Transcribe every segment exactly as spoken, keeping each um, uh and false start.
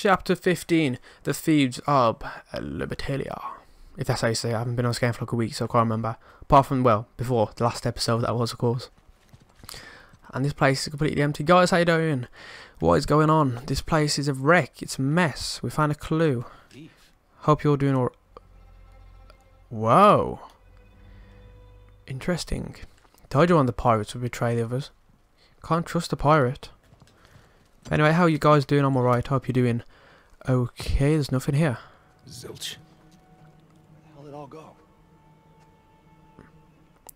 Chapter fifteen, The Thieves of Libertalia. If that's how you say it. I haven't been on this game for like a week, so I can't remember. Apart from, well, before, the last episode that was, of course. And this place is completely empty. Guys, how you doing? What is going on? This place is a wreck. It's a mess. We found a clue. Hope you're doing all... Whoa. Interesting. Told you one of the pirates would betray the others. Can't trust a pirate. Anyway, how are you guys doing? I'm alright. Hope you're doing okay. There's nothing here. Zilch. How did it all go?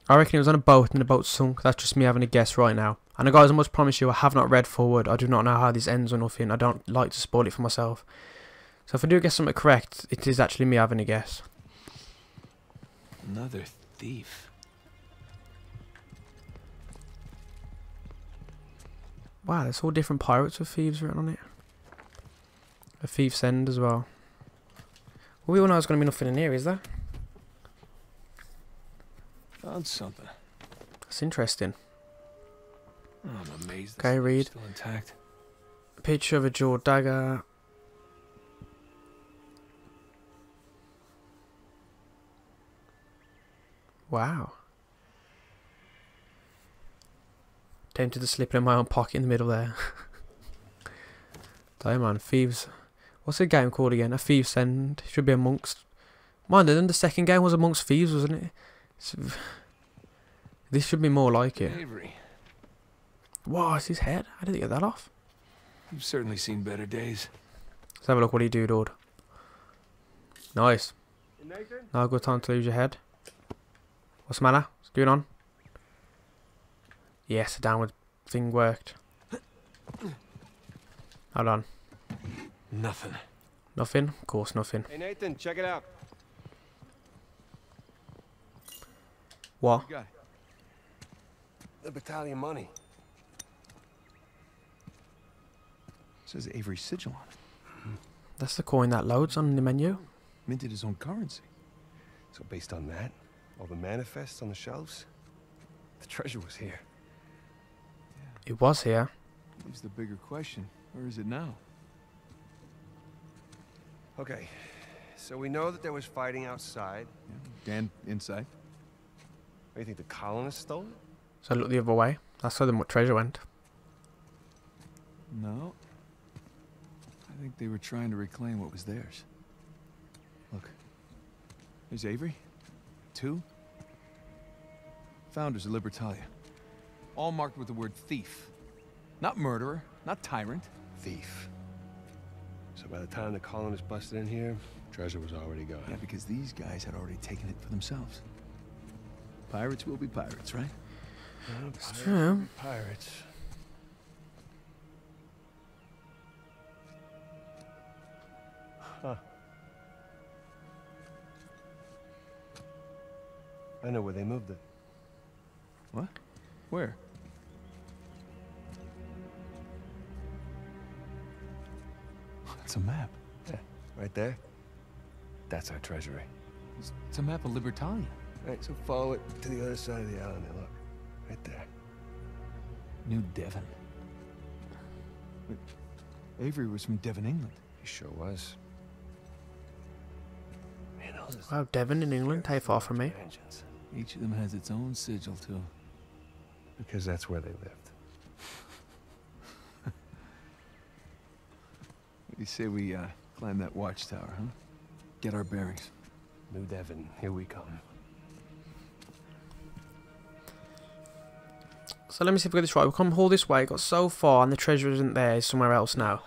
I reckon it was on a boat and the boat sunk. That's just me having a guess right now. And guys, I must promise you, I have not read forward. I do not know how this ends or nothing. I don't like to spoil it for myself. So if I do get something correct, it is actually me having a guess. Another thief. Wow, there's all different pirates with thieves written on it. A thief's end as well. Well, we all know there's going to be nothing in here, is there? Found something. That's interesting. I'm amazed. Okay, read. Still intact. A picture of a jeweled dagger. Wow. Tempted to slip it in my own pocket in the middle there. Damn, man. Thieves. What's the game called again? A Thieves' End. Should be amongst. Mind you, then the second game was amongst thieves, wasn't it? It's... This should be more like it. Avery. Wow, it's his head. How did he get that off? You've certainly seen better days. Let's have a look what he do, dude. Nice. Now a good time to lose your head. What's the matter? What's going on? Yes, the downward thing worked. Hold on. Nothing. Nothing? Of course, nothing. Hey, Nathan, check it out. What? The battalion money. It says Avery sigil on it. Mm. That's the coin that loads on the menu. Minted his own currency. So based on that, all the manifests on the shelves, the treasure was here. Yeah. It was here. Leaves the bigger question. Where is it now? Okay, so we know that there was fighting outside. Yeah. And inside. What, you think the colonists stole it? So I looked the other way. That's how the treasure went. No. I think they were trying to reclaim what was theirs. Look. There's Avery. Two. Founders of Libertalia. All marked with the word thief. Not murderer, not tyrant. Thief. So by the time the colonists busted in here, treasure was already gone. Yeah, because these guys had already taken it for themselves. Pirates will be pirates, right? No, it's pirates true. Pirates. Huh. I know where they moved it. What? Where? That's a map. Yeah, right there. That's our treasury. It's, it's a map of Libertalia. Right, so follow it to the other side of the island there, look. Right there. New Devon. Wait, Avery was from Devon, England. He sure was. Man, wow, Devon in England, how far from me? Engines. Each of them has its own sigil, too. Because that's where they lived. You say we uh, climb that watchtower, huh? Get our bearings. New Devon, here we come. So let me see if we get this right. We've come all this way, got so far, and the treasure isn't there, it's somewhere else now.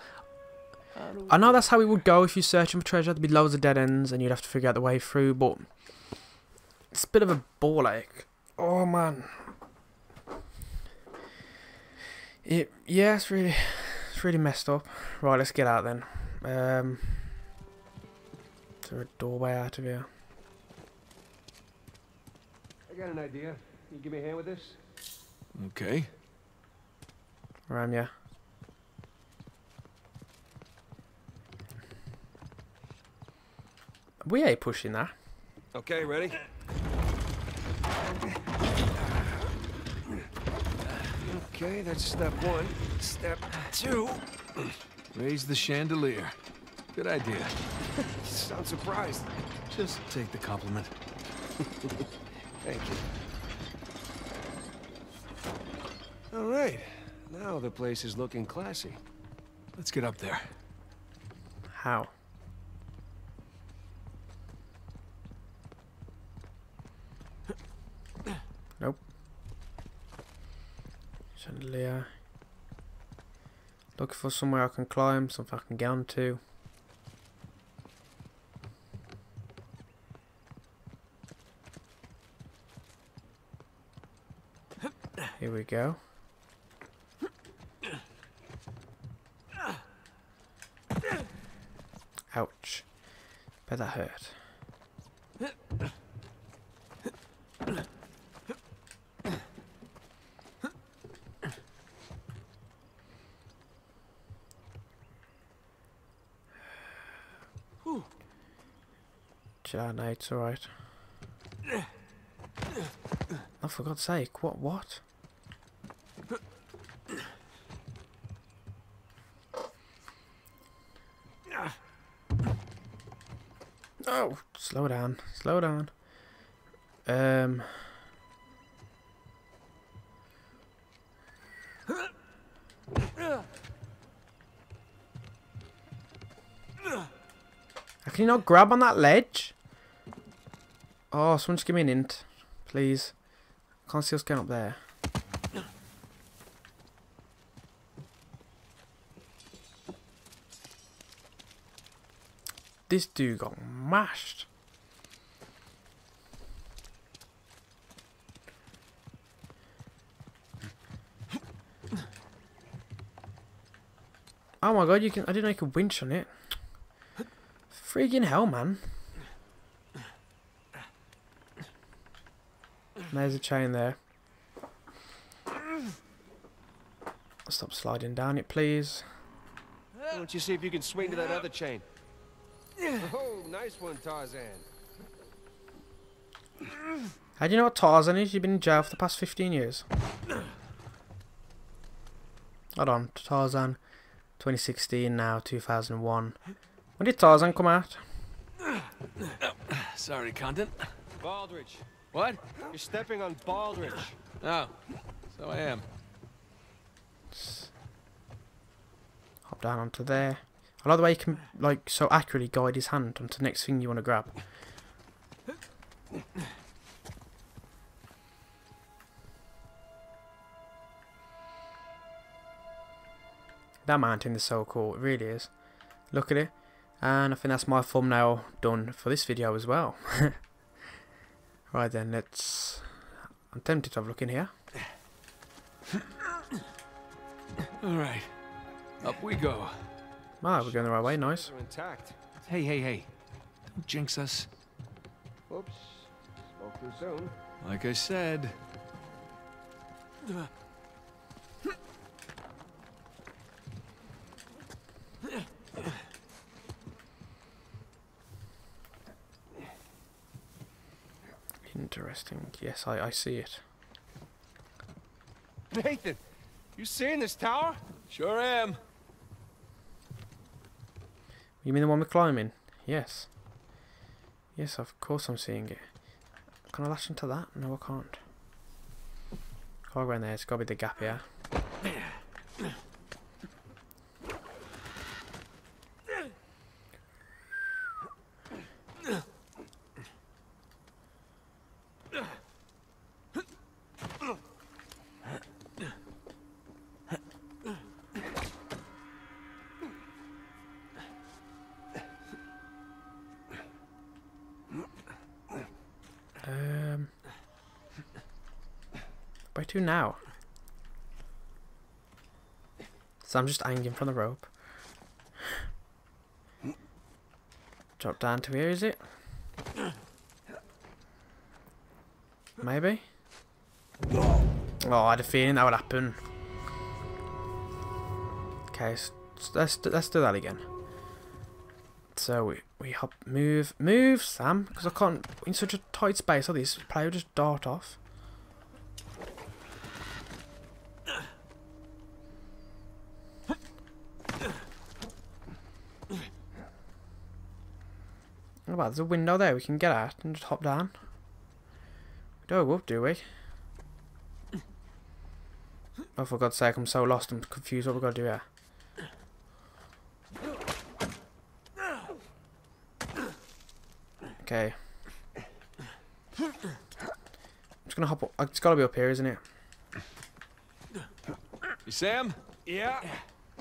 I know that's how we would go if you're searching for treasure. There'd be loads of dead ends, and you'd have to figure out the way through, but... It's a bit of a ball ache. Oh, man. It, yeah, it's really, it's really messed up. Right, let's get out then. Um, is there a doorway out of here? I got an idea. Can you give me a hand with this? Okay. Where am ya? We ain't pushing that. Okay, ready? Okay, that's step one. Step two. Raise the chandelier. Good idea. You sound surprised. Just take the compliment. Thank you. All right. Now the place is looking classy. Let's get up there. How? Nope. Chandelier. Looking for somewhere I can climb, something I can get onto. Here we go. Ouch. Bet that hurt. Yeah, no, it's alright. Oh, for God's sake, what, what? Oh, slow down, slow down. Um. Can you not grab on that ledge? Oh, someone just give me an hint, please. I can't see what's going up there. This dude got mashed. Oh my God, you can, I didn't know you could winch on it. Freaking hell, man. There's a chain there. Stop sliding down it, please. Why don't you see if you can swing to that other chain? Oh, nice one, Tarzan. How do you know what Tarzan is? You've been in jail for the past fifteen years. Hold on, Tarzan. twenty sixteen now, two thousand one. When did Tarzan come out? Oh, sorry, Condon. Baldridge. What? You're stepping on Baldridge. Oh, so I am. Let's hop down onto there. I like the way you can, like, so accurately guide his hand onto the next thing you want to grab. That mountain is so cool. It really is. Look at it. And I think that's my thumbnail done for this video as well. Right then, let's... I'm tempted to have a look in here. Alright, up we go. Ah, we're going the right way, nice. Hey, hey, hey. Don't jinx us. Oops, spoke too soon. Like I said. Interesting. Yes, I, I see it. Nathan, you seeing this tower? Sure am. You mean the one we're climbing? Yes. Yes, of course I'm seeing it. Can I lash into that? No, I can't. Can't go in there. It's got to be the gap here. Where to now? So I'm just hanging from the rope. Drop down to here, is it? Maybe? Oh, I had a feeling that would happen. Okay, so let's, let's do that again. So we, we hop, move, move, Sam, because I can't, in such a tight space like this, the player will just dart off. about? There's a window there we can get at and just hop down. We don't go up, do we? Oh, for God's sake, I'm so lost and confused what we've got to do here. Okay. I'm just going to hop up. It's got to be up here, isn't it? You Sam? Yeah?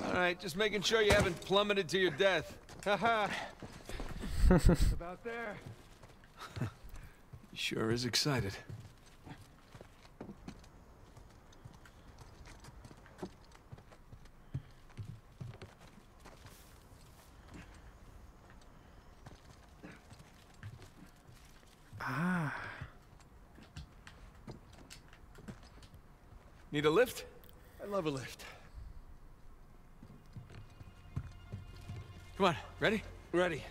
Alright, just making sure you haven't plummeted to your death. Haha. About there. He sure is excited. Ah. Need a lift? I love a lift. Come on, ready? Ready.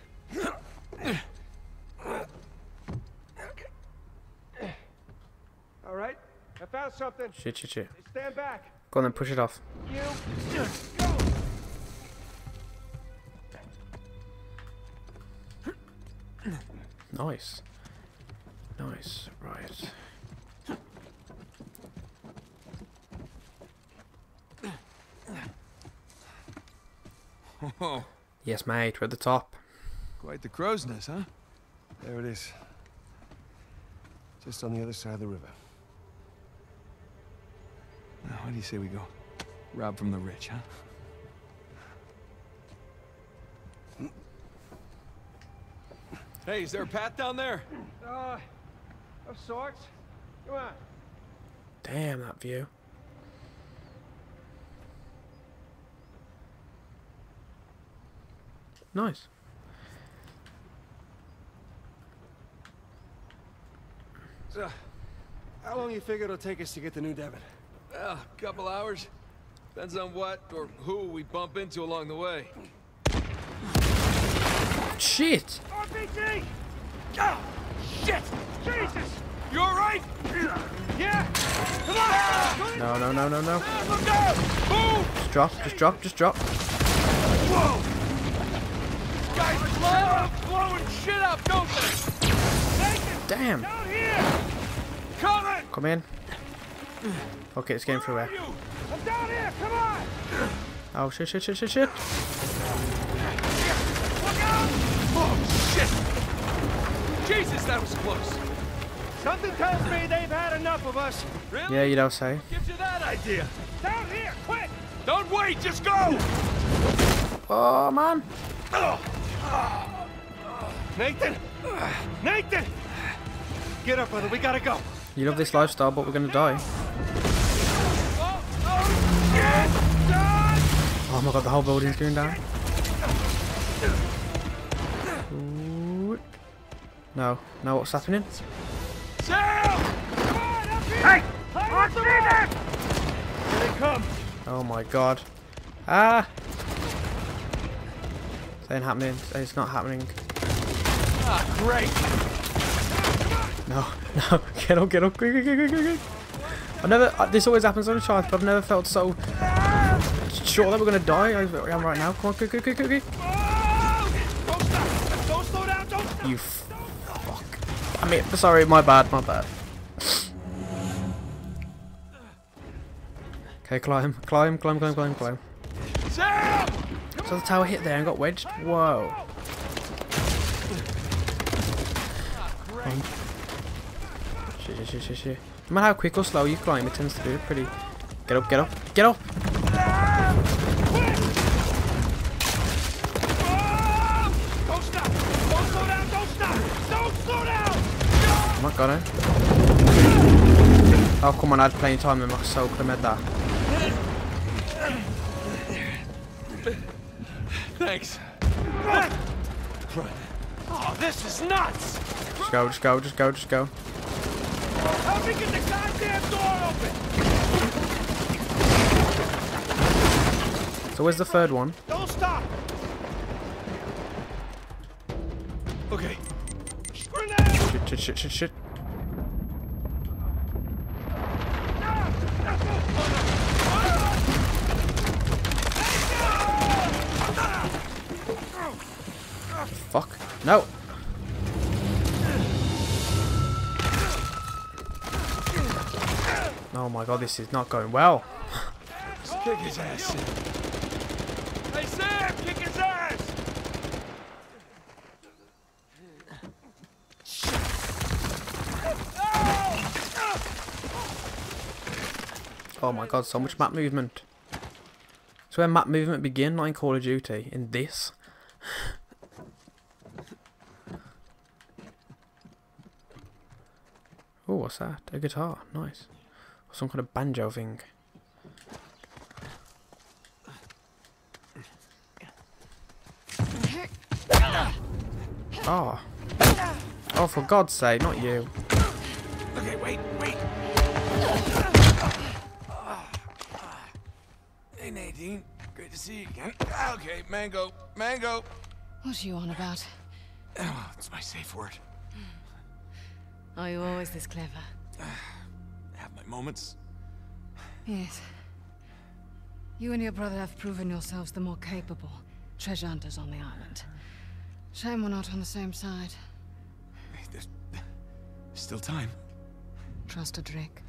All right, I found something. Shit, shit, shit. Stand back. Go on then, push it off. You go. Nice. Nice, right. Oh. Yes, mate, we're at the top. Quite the crow's nest, huh? There it is. Just on the other side of the river. Now, where do you say we go? Rob from the rich, huh? Hey, is there a path down there? Uh, of sorts. Come on. Damn, that view. Nice. So, how long you figure it'll take us to get to New Devon? Well, a couple hours. Depends on what or who we bump into along the way. Shit! R P G! Oh, shit! Jesus! You alright? Yeah! Come on! No, no, no, no, no. Just drop, just drop, just drop. Whoa! Guys blow, blowing shit up, don't they? Damn! Down here. Come in! Come in. Okay, it's getting through there. I'm down here, come on! Oh shit, shit, shit, shit, shit! Look out! Oh shit! Jesus, that was close. Something tells me they've had enough of us. Really? Yeah, you don't say. Gives you that idea. Down here, quick! Don't wait, just go! Oh man! Nathan! Nathan! Get up, brother. We gotta go. You love this lifestyle, but we're gonna die. Oh, oh, oh my God, the whole building's going down. Ooh. No, no, what's happening? Sam! Come on, up here! Hey! Watch me! Here they come! Oh my God! Ah! This ain't happening. It's not happening. Ah, great! No, no, get up, get up, quick, quick, quick, quick, quick. I never, uh, this always happens on a charge, but I've never felt so sure that we're going to die. I am right now. Come on, quick, quick, quick, quick. Oh, don't stop. Don't slow down, don't stop. You f fuck. I mean, sorry, my bad, my bad. Okay, climb, climb, climb, climb, climb, climb. So the tower hit there and got wedged. Whoa. Um, shit, shit, shit, shit. No matter how quick or slow you climb, it tends to do pretty. Get up, get up, get up! Don't stop! Don't slow down! Don't stop! Don't slow down! Oh my God, eh? Oh come on, I had plenty of time in my soul, could have made that. Thanks. Oh, this is nuts! Just go, just go, just go, just go. Help me get the goddamn door open! So where's the third one? Don't stop! Okay. Shit, shit, shit, shit, shit. Fuck. No! Oh my god, this is not going well. Kick his ass. Hey Sam, kick his ass! Oh my god, so much map movement. So where map movement begin, not in Call of Duty, in this. Oh, what's that? A guitar, nice. Some kind of banjo thing. Oh. Oh, for God's sake, not you. Okay, wait, wait. Hey, Nadine. Great to see you again. Okay, mango. Mango. What are you on about? Oh, it's my safe word. Are you always this clever? I have my moments. Yes. You and your brother have proven yourselves the more capable treasure hunters on the island. Shame we're not on the same side. Hey, there's still time. Trust a Drake.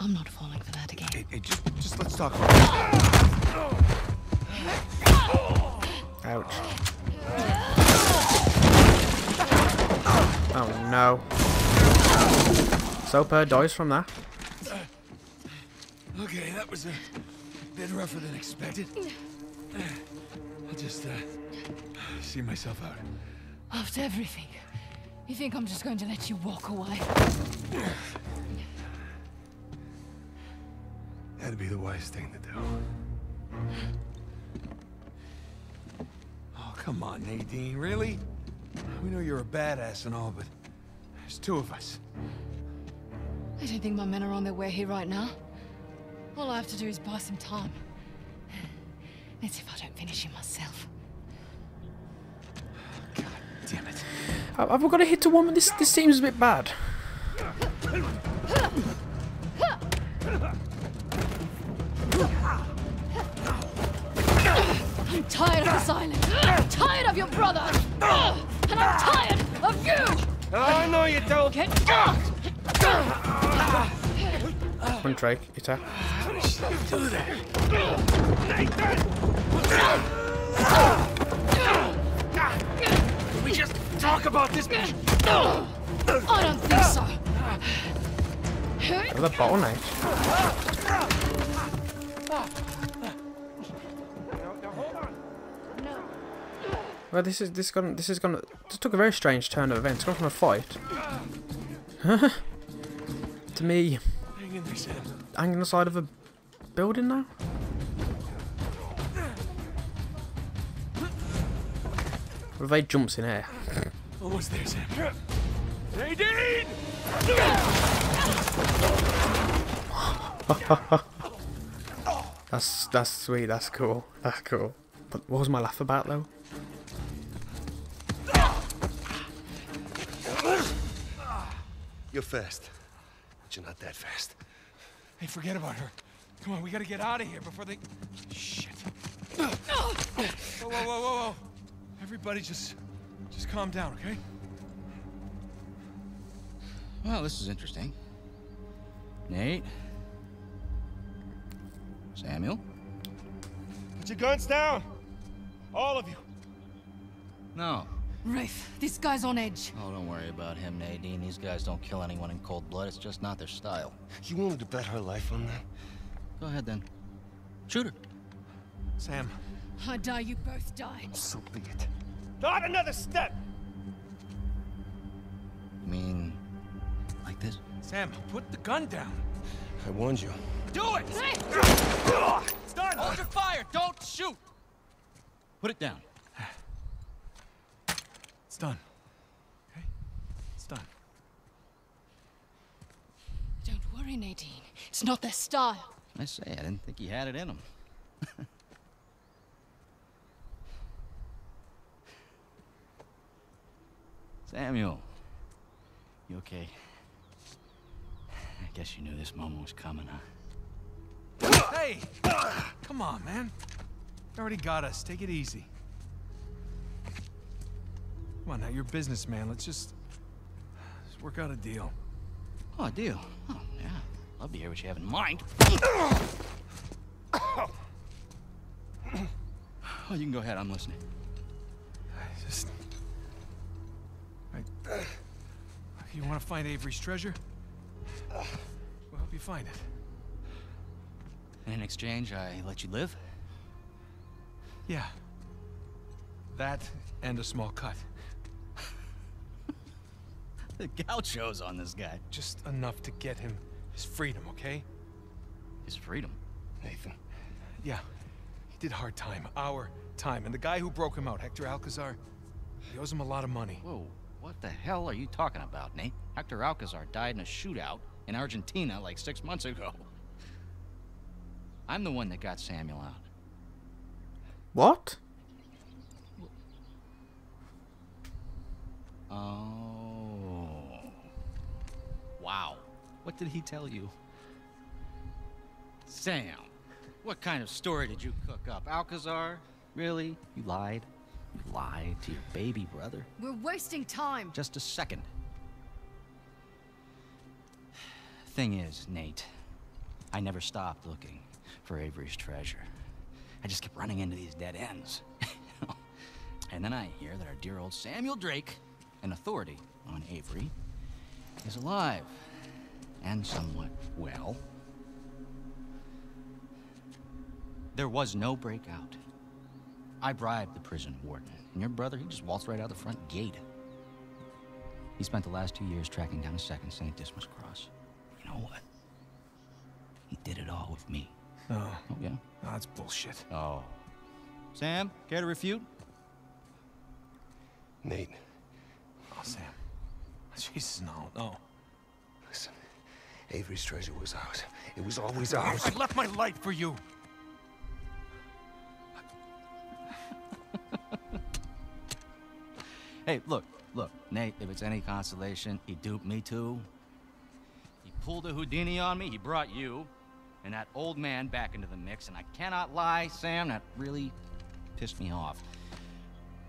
I'm not falling for that again. Hey, hey just, just let's talk about it. Ouch. Oh no. Soper dies from that. Okay, that was a bit rougher than expected. I'll just, uh, see myself out. After everything, you think I'm just going to let you walk away? That'd be the wise thing to do. Oh, come on, Nadine, really? We know you're a badass and all, but there's two of us. I don't think my men are on their way here right now. All I have to do is buy some time. Let's see if I don't finish him myself. God damn it. Have I got to hit a woman? This, this seems a bit bad. I'm tired of this island. I'm tired of your brother. And I'm tired of you. Oh, I know you don't. Get One Drake, it's her. How did she do that? Nathan! We just talk about this. I don't think so. Another ball knife. Well, this is this gonna this is gonna this took a very strange turn of events. It's gone from a fight to me hanging on the side of a building now. What if they jumps in air? Almost there, Sam. Nadine! that's that's sweet. That's cool. That's cool. But what was my laugh about though? You're fast, but you're not that fast. Hey, forget about her. Come on, we gotta get out of here before they... Shit. Whoa, whoa, whoa, whoa, whoa. Everybody just... just calm down, okay? Well, this is interesting. Nate? Samuel? Put your guns down! All of you! No. Rafe, this guy's on edge. Oh, don't worry about him, Nadine. These guys don't kill anyone in cold blood. It's just not their style. You wanted to bet her life on that? Go ahead, then. Shoot her. Sam. I die, you both die. So be it. Not another step! You mean... like this? Sam, put the gun down. I warned you. Do it! Hey! Start! Hold your fire! Don't shoot! Put it down. It's done. Okay? It's done. Don't worry, Nadine. It's not their style. I say, I didn't think he had it in him. Samuel. You okay? I guess you knew this moment was coming, huh? Hey! Come on, man. You already got us. Take it easy. Come on now, you're a businessman. Let's just, just work out a deal. Oh, I do. Oh, yeah. Love to hear what you have in mind. Oh, you can go ahead. I'm listening. I just... I... You want to find Avery's treasure? We'll help you find it. And in exchange, I let you live? Yeah. That and a small cut. The gauchos on this guy. Just enough to get him his freedom, okay? His freedom? Nathan. Yeah. He did hard time. Our time. And the guy who broke him out, Hector Alcazar, he owes him a lot of money. Whoa. What the hell are you talking about, Nate? Hector Alcazar died in a shootout in Argentina like six months ago. I'm the one that got Samuel out. What? Oh. Wow. What did he tell you? Sam, what kind of story did you cook up? Alcazar? Really? You lied? You lied to your baby brother? We're wasting time. Just a second. Thing is, Nate, I never stopped looking for Avery's treasure. I just kept running into these dead ends. And then I hear that our dear old Samuel Drake, an authority on Avery, is alive and somewhat well. There was no breakout. I bribed the prison warden, and your brother, he just waltzed right out the front gate. He spent the last two years tracking down a second Saint Dismas cross. You know what? He did it all with me. Oh. Oh, yeah? No, that's bullshit. Oh. Sam, care to refute? Nate. Oh, Sam. Jesus, no, no. Listen, Avery's treasure was ours. It was always ours. I left my life for you. Hey, look, look, Nate, if it's any consolation, he duped me too. He pulled a Houdini on me, he brought you and that old man back into the mix, and I cannot lie, Sam, that really pissed me off.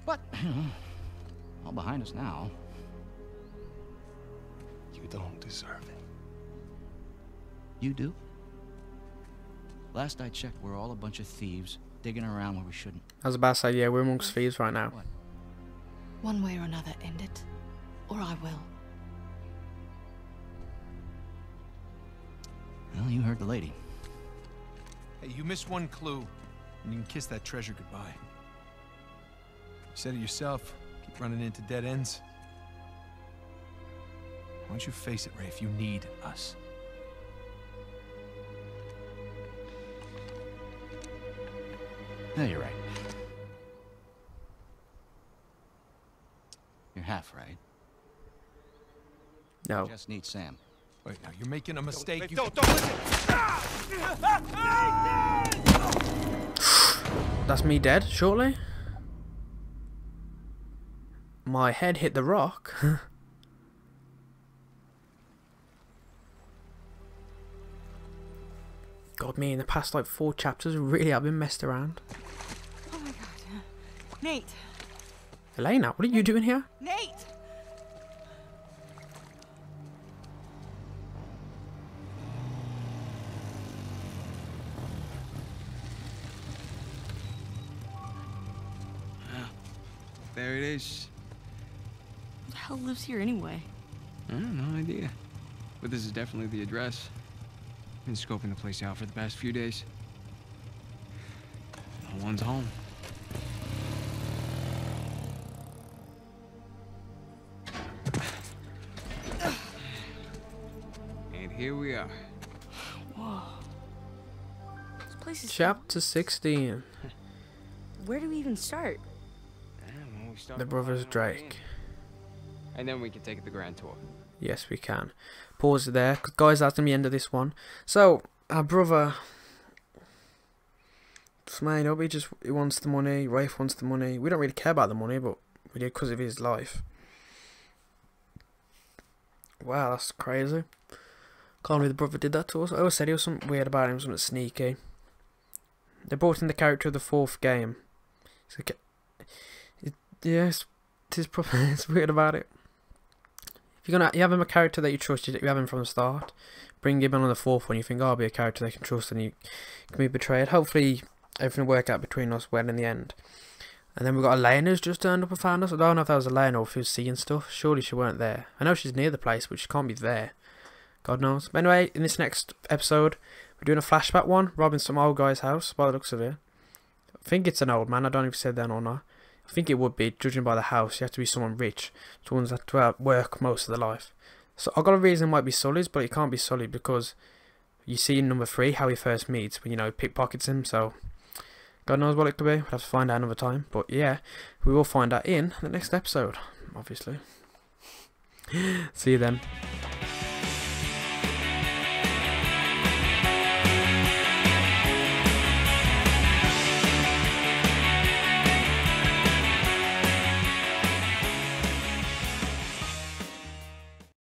But, all behind us now. You don't deserve it. You do? Last I checked, we're all a bunch of thieves digging around where we shouldn't. I was about to say, yeah, we're amongst thieves right now. What? One way or another, end it, or I will. Well, you heard the lady. Hey, you missed one clue, and you can kiss that treasure goodbye. You said it yourself, keep running into dead ends. Why don't you face it, Rafe? You need us. No, you're right. You're half right. No. I just need Sam. Wait, now you're making a mistake. Don't, you don't, don't listen. That's me dead shortly. My head hit the rock. God, me in the past like four chapters, really, I've been messed around. Oh my God, Nate. Elena, what are you doing here? Nate! There it is. Who the hell lives here anyway? I have no idea. But this is definitely the address. Been scoping the place out for the past few days. No one's home. Here we are. Whoa. This place is Chapter sixteen. Where do we even start? Know, we start the Brothers Drake. And then we can take the grand tour. Yes, we can. Pause there, because guys, that's going to be the end of this one. So, our brother... Just made up, he just he wants the money, Rafe wants the money. We don't really care about the money, but we do because of his life. Wow, that's crazy. Can't believe the brother did that to us. I always said he was something weird about him, something sneaky. They brought in the character of the fourth game. It's like, it, yes, it is probably, it's weird about it. If you're gonna you have him a character that you trust, you have him from the start. Bring him in on the fourth one, you think, oh, I'll be a character they can trust and you can be betrayed. Hopefully everything will work out between us well in the end. And then we've got Elena's just turned up and found us. I don't know if that was Elena or if she was seeing stuff. Surely she weren't there. I know she's near the place, but she can't be there. God knows. But anyway, in this next episode, we're doing a flashback one. Robbing some old guy's house, by the looks of it. I think it's an old man. I don't know if he said that or not. I think it would be, judging by the house. You have to be someone rich. Someone that have to work most of their life. So I've got a reason it might be Sully's, but it can't be Sully because you see in number three how he first meets when, you know, pickpockets him, so... God knows what it could be. We'll have to find out another time. But yeah, we will find out in the next episode, obviously. See you then.